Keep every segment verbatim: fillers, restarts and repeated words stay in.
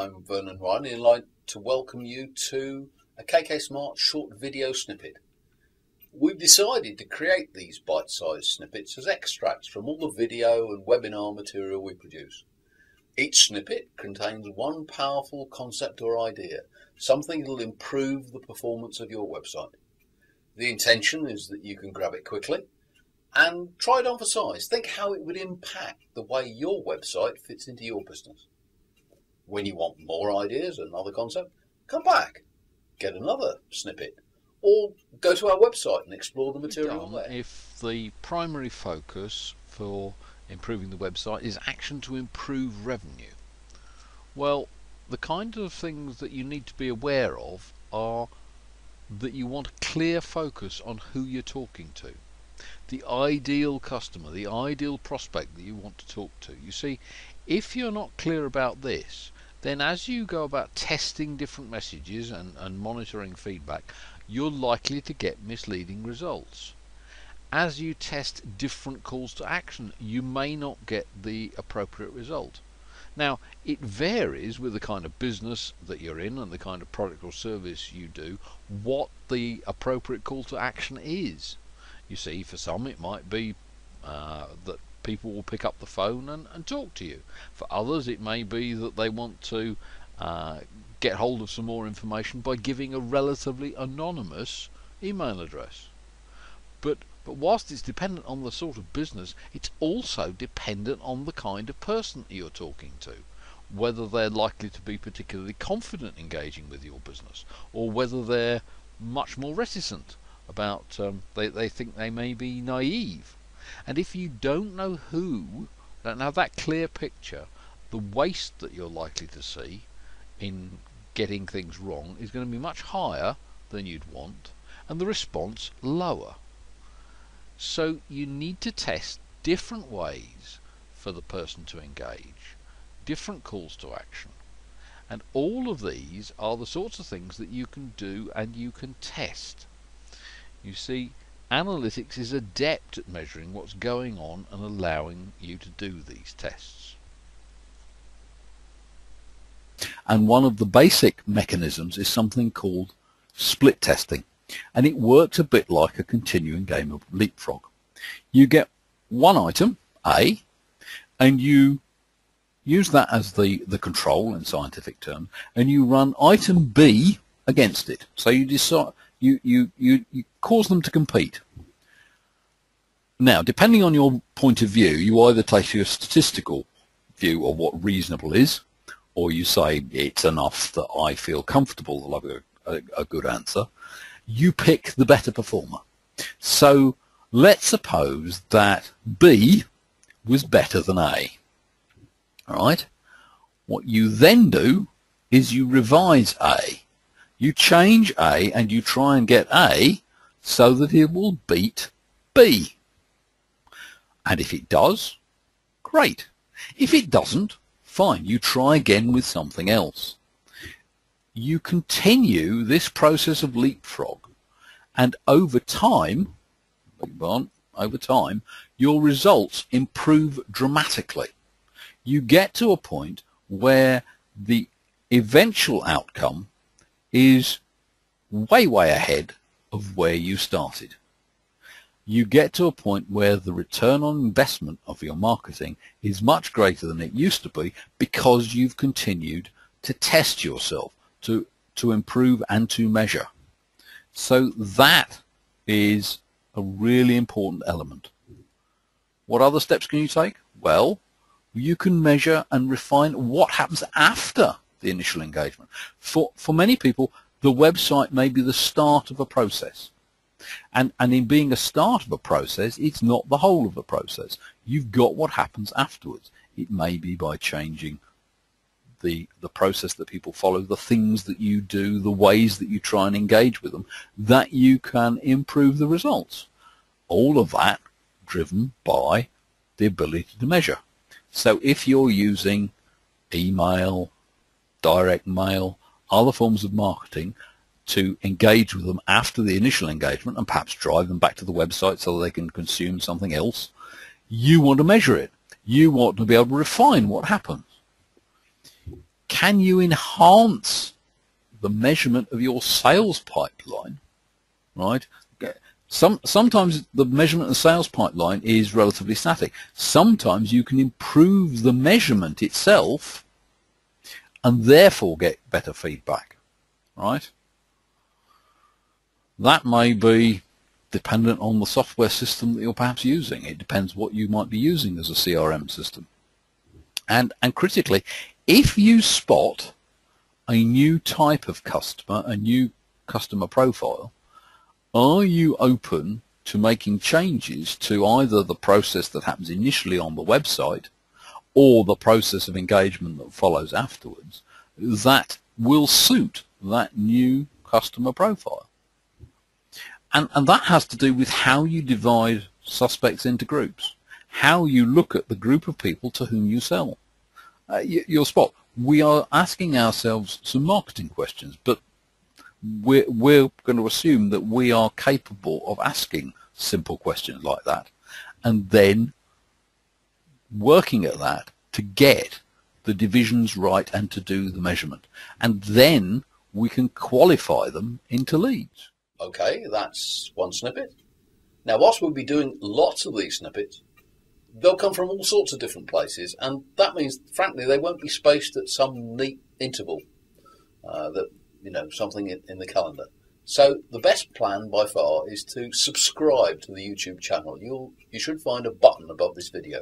I'm Vernon Riley and I'd like to welcome you to a K K Smart short video snippet. We've decided to create these bite-sized snippets as extracts from all the video and webinar material we produce. Each snippet contains one powerful concept or idea, something that will improve the performance of your website. The intention is that you can grab it quickly and try it on for size. Think how it would impact the way your website fits into your business. When you want more ideas, another concept, come back, get another snippet, or go to our website and explore the material there. If the primary focus for improving the website is action to improve revenue, well, the kind of things that you need to be aware of are that you want a clear focus on who you're talking to. The ideal customer, the ideal prospect that you want to talk to. You see, if you're not clear about this, then as you go about testing different messages and, and monitoring feedback, you're likely to get misleading results. As you test different calls to action, you may not get the appropriate result. Now, it varies with the kind of business that you're in and the kind of product or service you do, what the appropriate call to action is. You see, for some it might be uh, that people will pick up the phone and, and talk to you. For others it may be that they want to uh, get hold of some more information by giving a relatively anonymous email address. But But whilst it's dependent on the sort of business, it's also dependent on the kind of person you're talking to, whether they're likely to be particularly confident engaging with your business, or whether they're much more reticent about, um, they, they think they may be naive. And if you don't know who, don't have that clear picture, the waste that you're likely to see in getting things wrong is going to be much higher than you'd want, and the response lower. So you need to test different ways for the person to engage, different calls to action. And all of these are the sorts of things that you can do and you can test. You see, analytics is adept at measuring what's going on and allowing you to do these tests. And one of the basic mechanisms is something called split testing. And it works a bit like a continuing game of leapfrog. You get one item, A, and you use that as the, the control in scientific terms, and you run item B against it. So you decide you, you, you, you cause them to compete. Now, depending on your point of view, you either take a statistical view of what reasonable is, or you say it's enough that I feel comfortable that I've got a, a good answer. You pick the better performer. So let's suppose that B was better than A. All right. What you then do is you revise A. You change A and you try and get A so that it will beat B. And if it does, great. If it doesn't, fine. You try again with something else. You continue this process of leapfrog, and over time, over time, your results improve dramatically. You get to a point where the eventual outcome is way, way ahead of where you started. You get to a point where the return on investment of your marketing is much greater than it used to be because you've continued to test yourself, to to improve and to measure. So that is a really important element. What other steps can you take? Well, you can measure and refine what happens after the initial engagement. For for many people, the website may be the start of a process. And and in being a start of a process, it's not the whole of the process. You've got what happens afterwards. It may be by changing The, the process that people follow, the things that you do, the ways that you try and engage with them, that you can improve the results. All of that driven by the ability to measure. So if you're using email, direct mail, other forms of marketing to engage with them after the initial engagement and perhaps drive them back to the website so they can consume something else, you want to measure it. You want to be able to refine what happens. Can you enhance the measurement of your sales pipeline, right? Some, sometimes the measurement of the sales pipeline is relatively static. Sometimes you can improve the measurement itself and therefore get better feedback, right? That may be dependent on the software system that you're perhaps using. It depends what you might be using as a C R M system. And, and critically, if you spot a new type of customer, a new customer profile, are you open to making changes to either the process that happens initially on the website or the process of engagement that follows afterwards that will suit that new customer profile? And, and that has to do with how you divide suspects into groups, how you look at the group of people to whom you sell. Uh, you, you'll spot we are asking ourselves some marketing questions, but We're, we're going to assume that we are capable of asking simple questions like that and then working at that to get the divisions right and to do the measurement. And then we can qualify them into leads. Okay, that's one snippet. Now, whilst we'll be doing lots of these snippets, they'll come from all sorts of different places, and that means, frankly, they won't be spaced at some neat interval uh, that you know, something in, in the calendar. So the best plan by far is to subscribe to the YouTube channel. You'll, you should find a button above this video.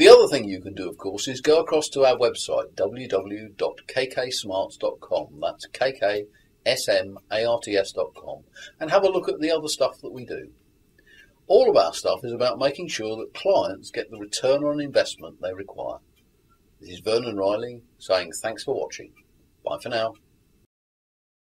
The other thing you can do, of course, is go across to our website, w w w dot k k smarts dot com. That's k k smarts dot com, and have a look at the other stuff that we do. All of our stuff is about making sure that clients get the return on investment they require. This is Vernon Riley saying thanks for watching. Bye for now.